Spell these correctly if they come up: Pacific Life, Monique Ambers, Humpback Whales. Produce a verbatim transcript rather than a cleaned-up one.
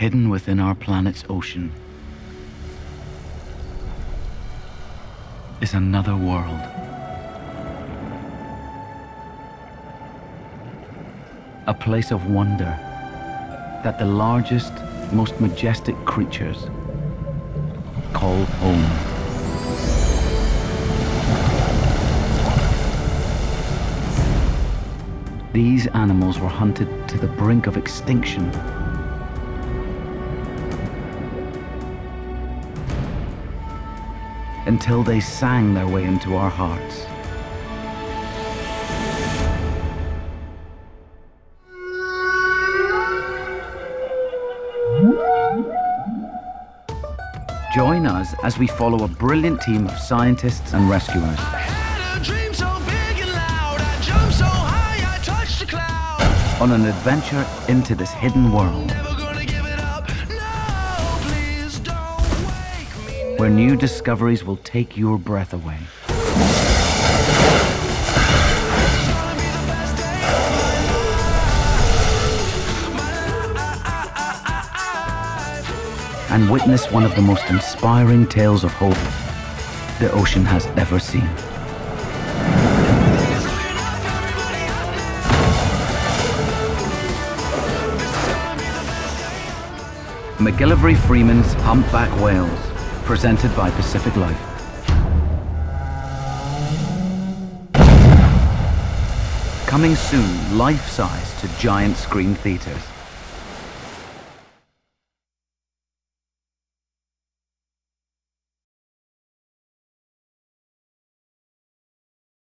hidden within our planet's ocean, is another world. A place of wonder that the largest, most majestic creatures call home. These animals were hunted to the brink of extinction. Until they sang their way into our hearts. Join us as we follow a brilliant team of scientists and rescuers. On an adventure into this hidden world. Never gonna give it up. No, please don't wake me. Where new discoveries will take your breath away. And witness one of the most inspiring tales of hope the ocean has ever seen. MacGillivray Freeman's Humpback Whales, presented by Pacific Life. Coming soon, life-size to giant screen theaters.